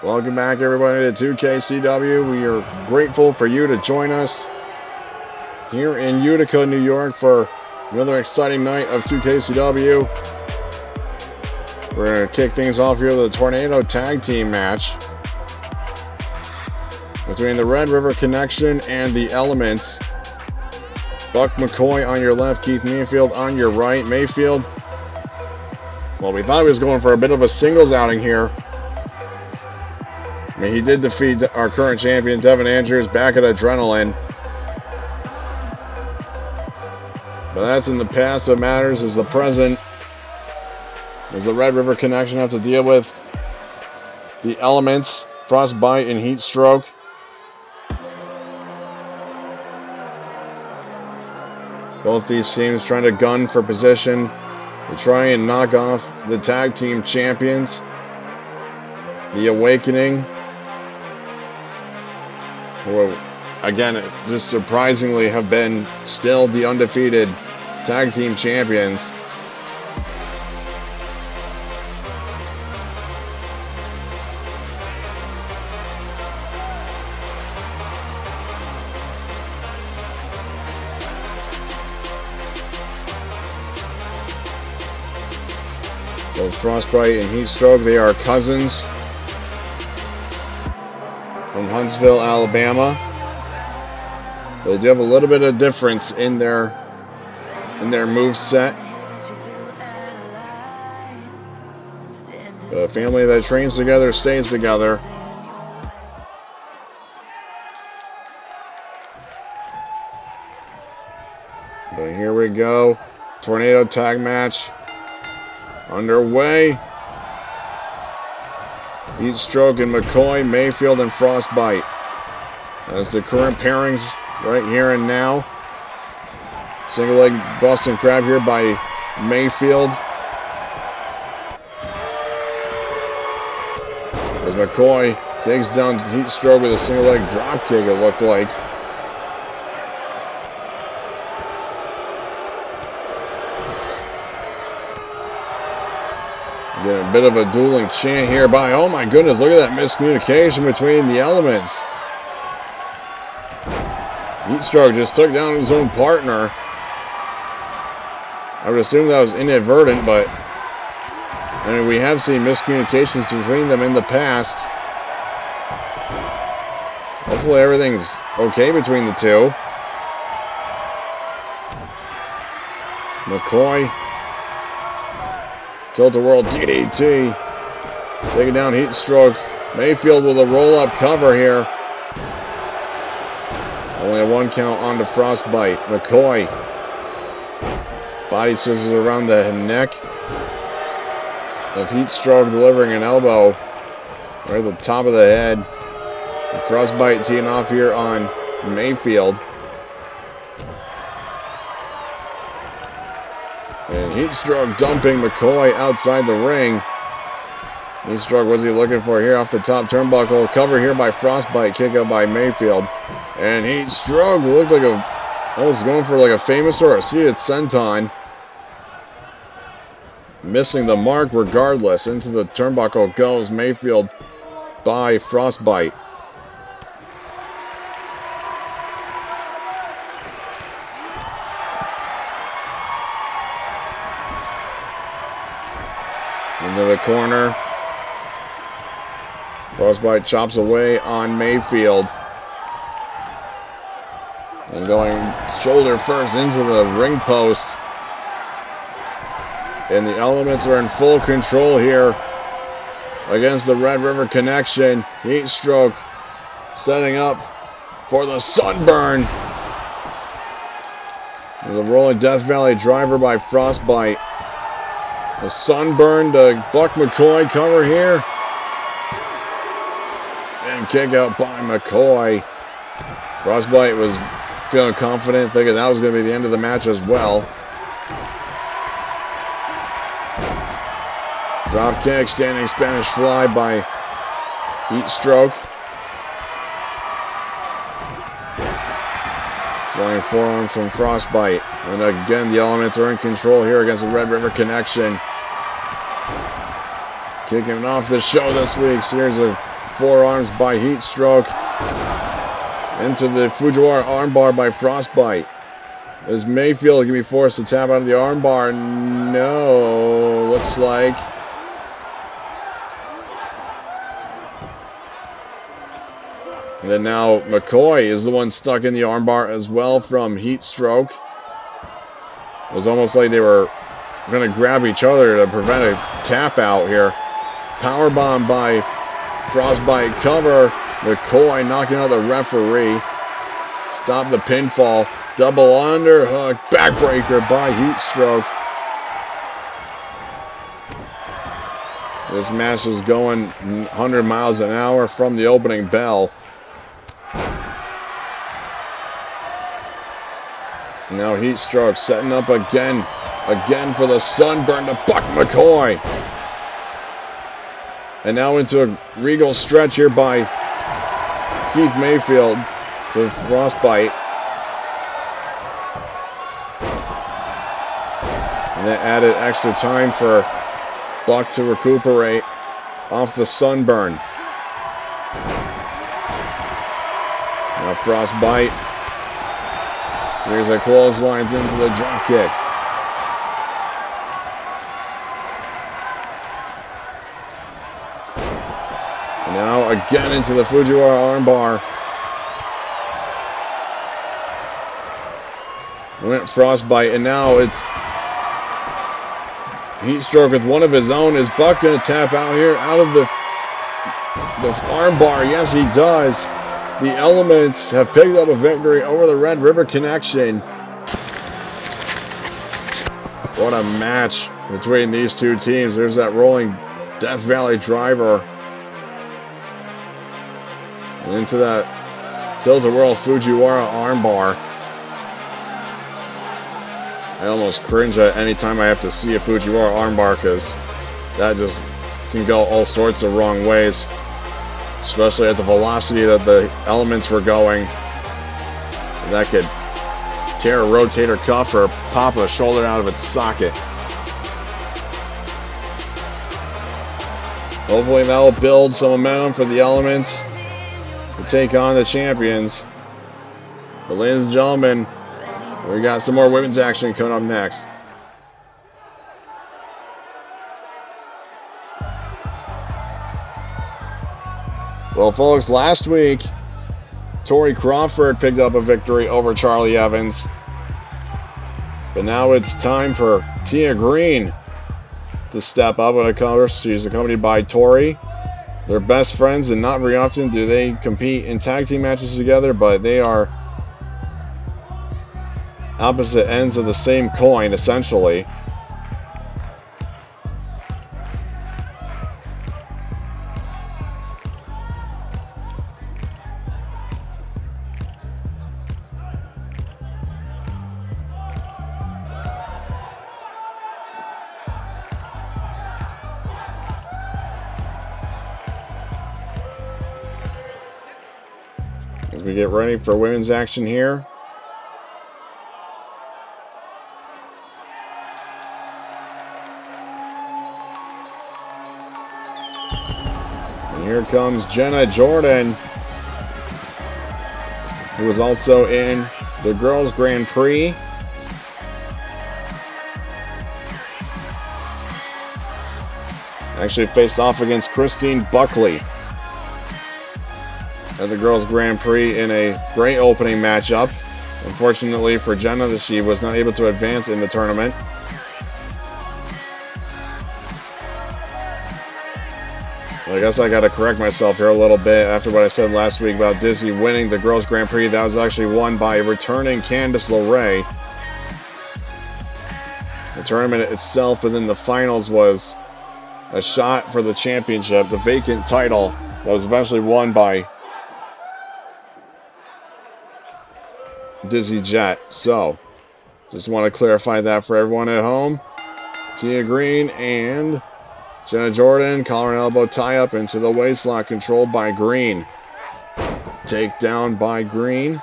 Welcome back, everybody, to 2KCW. We are grateful for you to join us here in Utica, New York, for another exciting night of 2KCW. We're going to kick things off here with a Tornado Tag Team match between the Red River Connection and the Elements. Buck McCoy on your left, Keith Mayfield on your right. Mayfield, well, we thought he was going for a bit of a singles outing here. I mean, he did defeat our current champion, Devin Andrews, back at Adrenaline. But that's in the past. What matters is the present. As the Red River Connection have to deal with the Elements, Frostbite, and Heatstroke. Both these teams trying to gun for position to try and knock off the tag team champions, The Awakening, who again just surprisingly have been still the undefeated tag team champions. Both Frostbite and Heatstroke, they are cousins from Huntsville, Alabama. They do have a little bit of difference in their moveset. The family that trains together stays together. But here we go. Tornado tag match underway. Heatstroke and McCoy, Mayfield and Frostbite. That's the current pairings right here and now. Single leg Boston Crab here by Mayfield, as McCoy takes down Heatstroke with a single leg drop kick, it looked like. Get a bit of a dueling chant here by, oh my goodness, look at that miscommunication between the Elements. Heatstroke just took down his own partner. I would assume that was inadvertent, but I mean, we have seen miscommunications between them in the past. Hopefully everything's okay between the two. McCoy, tilt-a-whirl DDT, taking down Heatstroke. Mayfield with a roll-up cover here. Only a one count onto Frostbite. McCoy, body scissors around the neck of Heatstroke, delivering an elbow right at the top of the head. And Frostbite teeing off here on Mayfield. And Heatstroke dumping McCoy outside the ring. Heatstroke, what's he looking for here off the top turnbuckle? Cover here by Frostbite, kick out by Mayfield. And Heatstroke looked like almost going for like a famous or a seated senton. Missing the mark regardless. Into the turnbuckle goes Mayfield by Frostbite. Into the corner. Frostbite chops away on Mayfield. And going shoulder first into the ring post. And the Elements are in full control here against the Red River Connection. Heatstroke setting up for the sunburn. There's a rolling Death Valley driver by Frostbite. A sunburn to Buck McCoy, cover here. And kick out by McCoy. Frostbite was feeling confident, thinking that was going to be the end of the match as well. Drop kick, standing Spanish fly by Heatstroke. Flying forearm from Frostbite. And again, the Elements are in control here against the Red River Connection. Kicking off the show this week, series of forearms by Heatstroke. Into the Fujiwara armbar by Frostbite. Is Mayfield going to be forced to tap out of the armbar? No, looks like. And then now McCoy is the one stuck in the armbar as well from Heatstroke. It was almost like they were going to grab each other to prevent a tap out here. Powerbomb by Frostbite cover. McCoy knocking out the referee. Stop the pinfall. Double underhook. Backbreaker by Heatstroke. This match is going 100 miles an hour from the opening bell. Now Heatstroke setting up again. Again for the sunburn to Buck McCoy. And now into a regal stretch here by Keith Mayfield to Frostbite. And that added extra time for Buck to recuperate off the sunburn. Now Frostbite. So here's a clotheslines into the drop kick. Now again into the Fujiwara armbar. Went Frostbite, and now it's Heatstroke with one of his own. Is Buck going to tap out here? Out of the armbar. Yes, he does. The Elements have picked up a victory over the Red River Connection. What a match between these two teams. There's that rolling Death Valley driver. And into that tilt-a-whirl Fujiwara armbar. I almost cringe at any time I have to see a Fujiwara armbar because that just can go all sorts of wrong ways. Especially at the velocity that the Elements were going. And that could tear a rotator cuff or pop a shoulder out of its socket. Hopefully that will build some momentum for the Elements to take on the champions. But ladies and gentlemen, we got some more women's action coming up next. Well, folks, last week, Tori Crawford picked up a victory over Charlie Evans. But now it's time for Tia Green to step up. And of course, she's accompanied by Tori. They're best friends, and not very often do they compete in tag team matches together, but they are opposite ends of the same coin, essentially. Get ready for women's action here. And here comes Jenna Jordan, who was also in the Girls Grand Prix. Actually faced off against Christine Buckley at the Girls Grand Prix in a great opening matchup. Unfortunately for Jenna, she was not able to advance in the tournament. Well, I guess I gotta correct myself here a little bit after what I said last week about Dizzy winning the Girls Grand Prix. That was actually won by returning Candice LeRae. The tournament itself, but then the finals was a shot for the championship, the vacant title that was eventually won by Dizzy Jet. So just want to clarify that for everyone at home. Tia Green and Jenna Jordan, collar and elbow tie up into the waist lock, controlled by Green. Takedown by Green.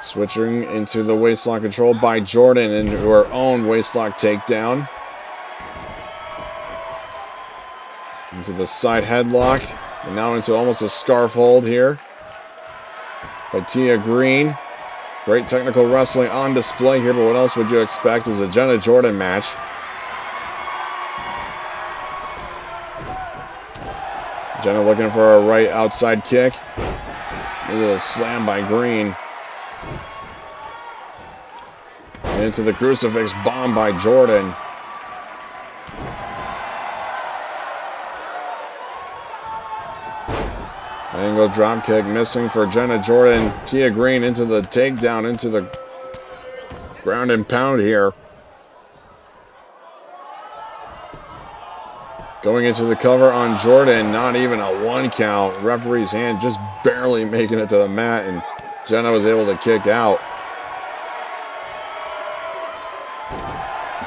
Switching into the waist lock, controlled by Jordan, into her own waist lock takedown. Into the side headlock. And now into almost a scarf hold here by Tia Green. Great technical wrestling on display here, but what else would you expect is a Jenna Jordan match. Jenna looking for a right outside kick. Into the slam by Green. And into the crucifix bomb by Jordan. Angle drop kick missing for Jenna Jordan. Tia Green into the takedown, into the ground and pound here. Going into the cover on Jordan, not even a one count. Referee's hand just barely making it to the mat, and Jenna was able to kick out.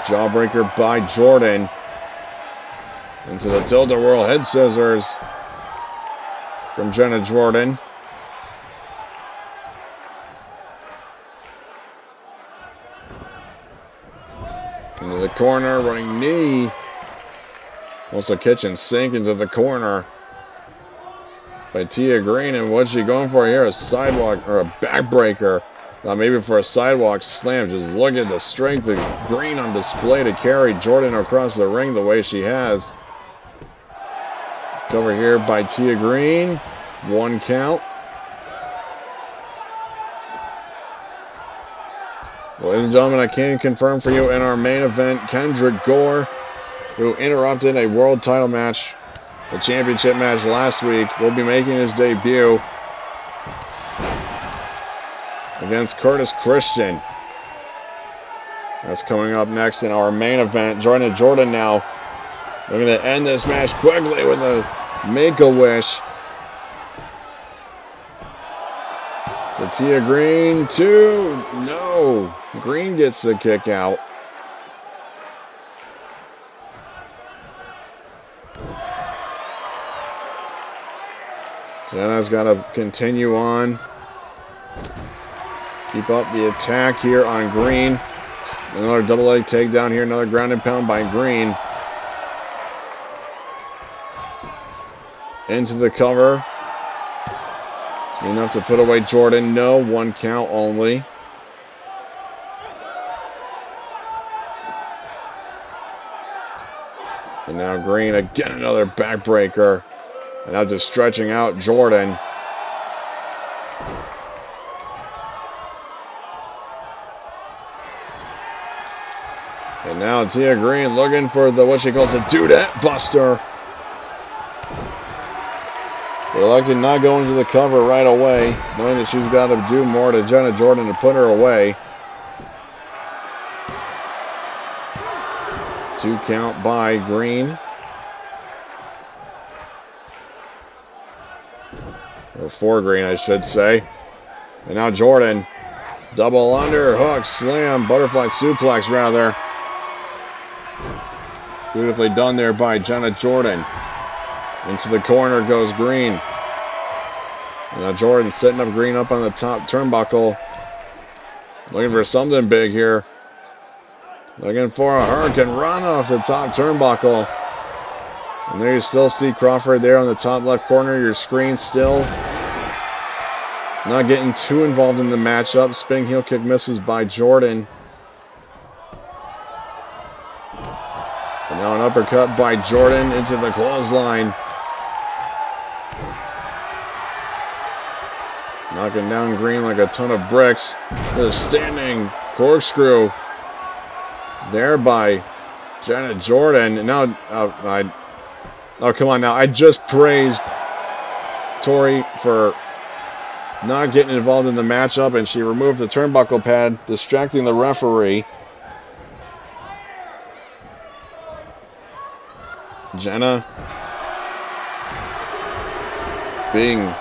Jawbreaker by Jordan. Into the tilt-a-whirl head scissors from Jenna Jordan. Into the corner, running knee. Almost a kitchen sink into the corner by Tia Green. And what's she going for here? A sidewalk or a backbreaker. Maybe for a sidewalk slam. Just look at the strength of Green on display to carry Jordan across the ring the way she has. Over here by Tia Green. One count. Ladies and gentlemen, I can confirm for you in our main event, Kendrick Gore, who interrupted a world title match, a championship match last week, will be making his debut against Curtis Christian. That's coming up next in our main event. Jenna Jordan now. We're going to end this match quickly with a make-a-wish. To Tia Green, two. No. Green gets the kick out. Jenna's got to continue on. Keep up the attack here on Green. Another double leg takedown here. Another ground and pound by Green. Into the cover. Enough to put away Jordan. No, one count only. And now Green again, another backbreaker. And now just stretching out Jordan. And now Tia Green looking for the what she calls a dudette buster. They elected not go into the cover right away, knowing that she's got to do more to Jenna Jordan to put her away. Two count by Green. Or for Green, I should say. And now Jordan. Double under, hook, slam, butterfly suplex, rather. Beautifully done there by Jenna Jordan. Into the corner goes Green. And now Jordan setting up Green up on the top turnbuckle. Looking for something big here. Looking for a hurricane run off the top turnbuckle. And there you still see Crawford there on the top left corner. Your screen still. Not getting too involved in the matchup. Spinning heel kick misses by Jordan. And now an uppercut by Jordan into the clothesline. Knocking down Green like a ton of bricks. The standing corkscrew there by Jenna Jordan. And now, come on now. I just praised Tori for not getting involved in the matchup, and she removed the turnbuckle pad, distracting the referee. Jenna being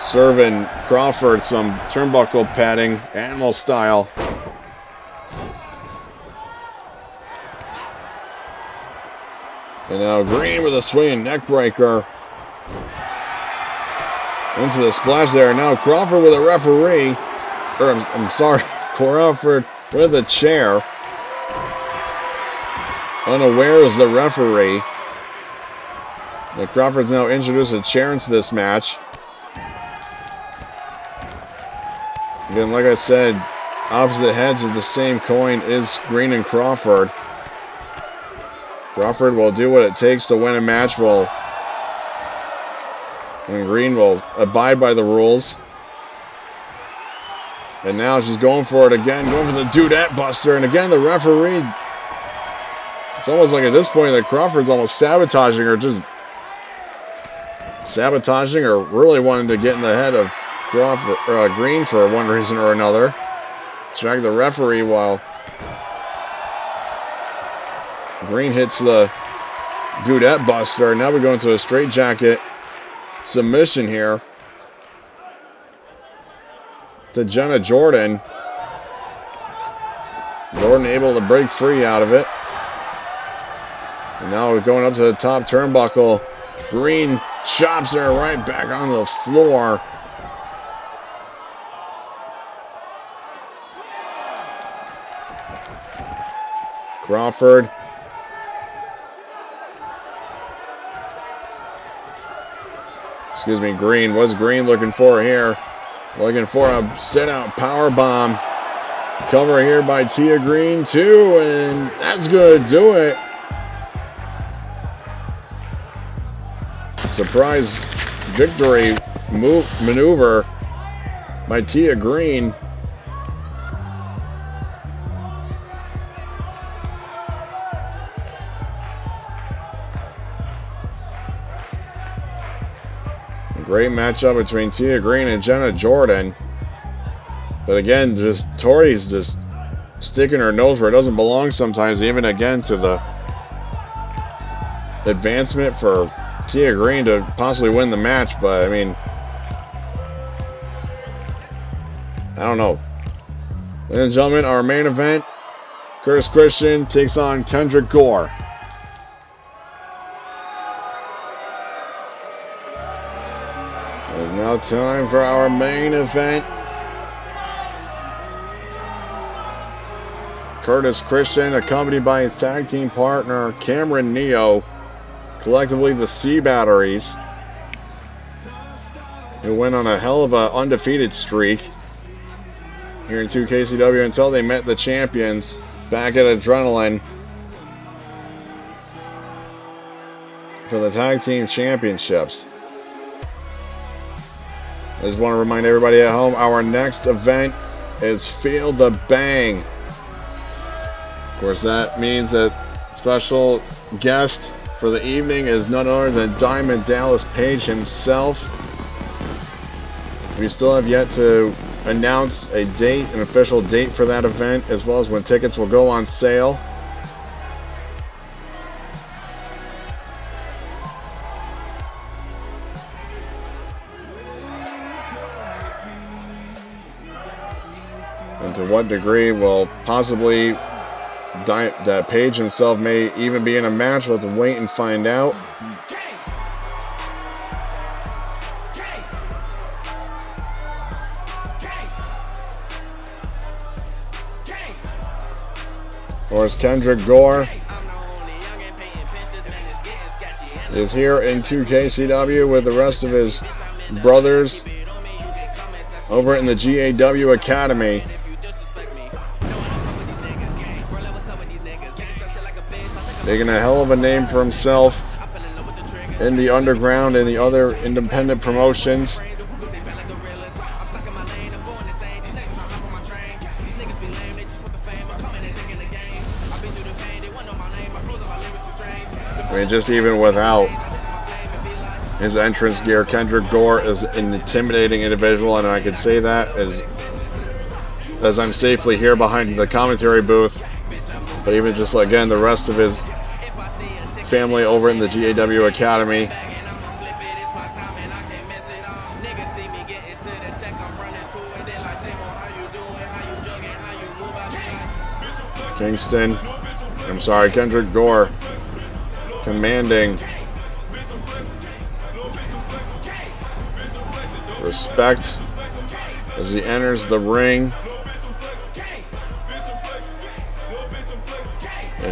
serving Crawford some turnbuckle padding, animal style. And now Green with a swinging neck breaker. Into the splash there. Now Crawford with a referee. Or I'm sorry, Crawford with a chair. Unaware is the referee. And Crawford's now introduced a chair into this match. Again, like I said, opposite heads of the same coin is Green and Crawford. Crawford will do what it takes to win a match, and Green will abide by the rules. And now she's going for it again, going for the Dudette Buster, and again the referee. It's almost like at this point that Crawford's almost sabotaging her, really wanting to get in the head of Crawford, Green for one reason or another. Drag the referee while Green hits the Dudette Buster. Now we go into a straight jacket submission here to Jenna Jordan. Jordan able to break free out of it. And now we're going up to the top turnbuckle. Green chops her right back on the floor. Crawford. Excuse me, Green. What's Green looking for here? Looking for a sit-out power bomb. Cover here by Tia Green, too, and that's going to do it. Surprise victory maneuver by Tia Green. Great matchup between Tia Green and Jenna Jordan. But again, just Tori's just sticking her nose where it doesn't belong sometimes, even again to the advancement for Tia Green to possibly win the match. But I mean, I don't know. Ladies and gentlemen, our main event, Curtis Christian takes on Kendrick Gore. Now time for our main event. Curtis Christian, accompanied by his tag team partner, Cameron Neo, collectively the C Batteries, who went on a hell of an undefeated streak here in 2KCW until they met the champions back at Adrenaline for the tag team championships. I just want to remind everybody at home, our next event is Feel the Bang. Of course, that means that special guest for the evening is none other than Diamond Dallas Page himself. We still have yet to announce a date, an official date for that event, as well as when tickets will go on sale. To what degree will possibly that Page himself may even be in a match? We'll have to wait and find out. Of course, Kendrick Gore is here in 2KCW with the rest of his brothers over in the GAW Academy. Making a hell of a name for himself in the underground and the other independent promotions. I mean, just even without his entrance gear, Kendrick Gore is an intimidating individual, and I can say that as I'm safely here behind the commentary booth. But even just, again, the rest of his family over in the GAW Academy. Kendrick Gore commanding respect as he enters the ring.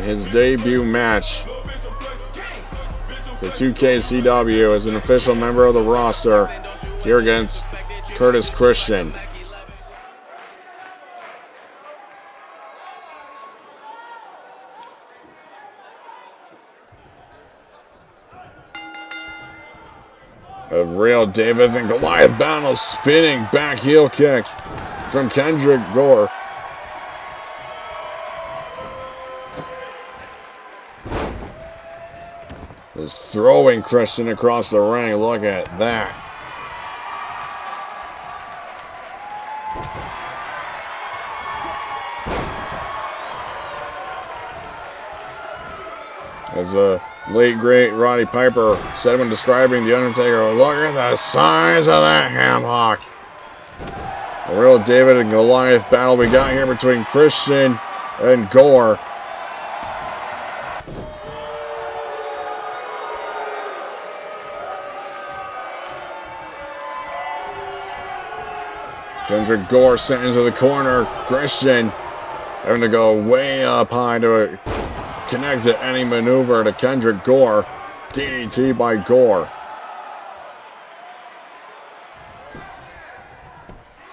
His debut match for 2KCW as an official member of the roster here against Curtis Christian. A real David and Goliath battle, spinning back heel kick from Kendrick Gore. Is throwing Christian across the ring, look at that. As a late great Roddy Piper said when describing The Undertaker, look at the size of that hammock. A real David and Goliath battle we got here between Christian and Gore. Kendrick Gore sent into the corner. Christian having to go way up high to connect to any maneuver to Kendrick Gore. DDT by Gore.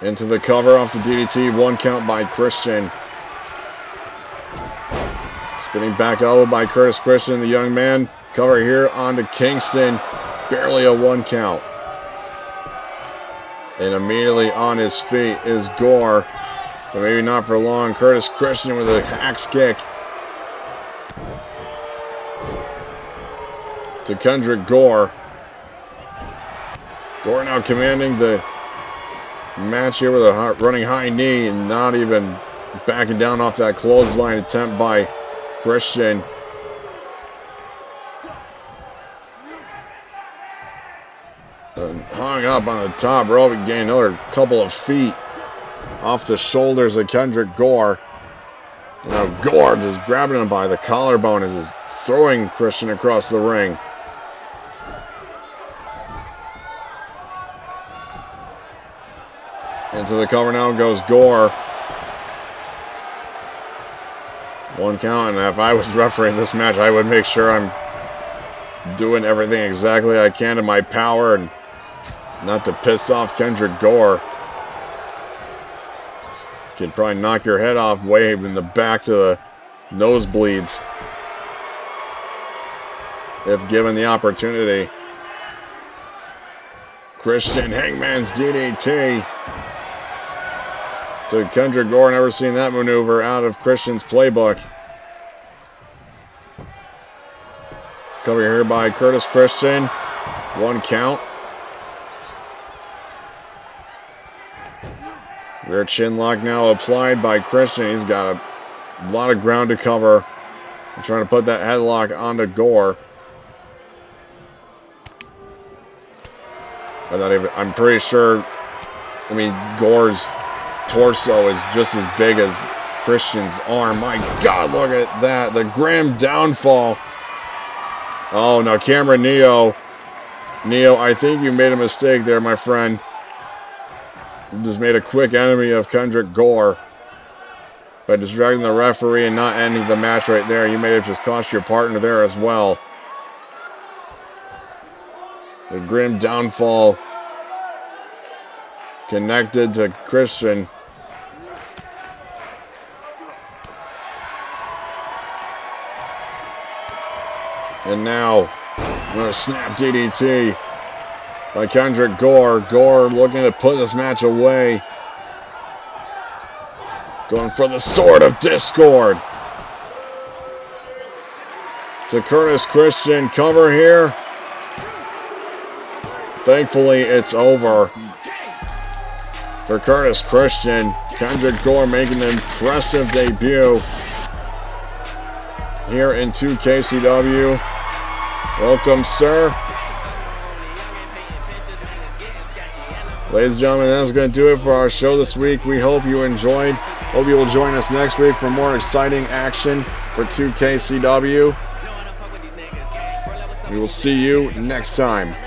Into the cover off the DDT. One count by Christian. Spinning back elbow by Curtis Christian, the young man. Cover here onto Kingston. Barely a one count. And immediately on his feet is Gore, but maybe not for long. Curtis Christian with an axe kick to Kendrick Gore. Gore now commanding the match here with a running high knee and not even backing down off that clothesline attempt by Christian. Hung up on the top rope and gained another couple of feet off the shoulders of Kendrick Gore. Now Gore just grabbing him by the collarbone and just throwing Christian across the ring. Into the cover now goes Gore. One count, and if I was refereeing this match, I would make sure I'm doing everything exactly I can in my power and not to piss off Kendrick Gore. Could probably knock your head off way in the back to the nosebleeds if given the opportunity. Christian Hangman's DDT to Kendrick Gore. Never seen that maneuver out of Christian's playbook. Cover here by Curtis Christian. One count. Rear chin lock now applied by Christian. He's got a lot of ground to cover. I'm trying to put that headlock onto Gore. I'm pretty sure, I mean, Gore's torso is just as big as Christian's arm. My God, look at that. The Grim Downfall. Oh, now Cameron Neo. Neo, I think you made a mistake there, my friend. Just made a quick enemy of Kendrick Gore by distracting the referee and not ending the match right there. You may have just cost your partner there as well. The Grim Downfall connected to Christian. And now, a snap DDT by Kendrick Gore. Gore looking to put this match away. Going for the Sword of Discord to Curtis Christian. Cover here. Thankfully, it's over for Curtis Christian. Kendrick Gore making an impressive debut here in 2KCW. Welcome, sir. Ladies and gentlemen, that's going to do it for our show this week. We hope you enjoyed. Hope you will join us next week for more exciting action for 2KCW. We will see you next time.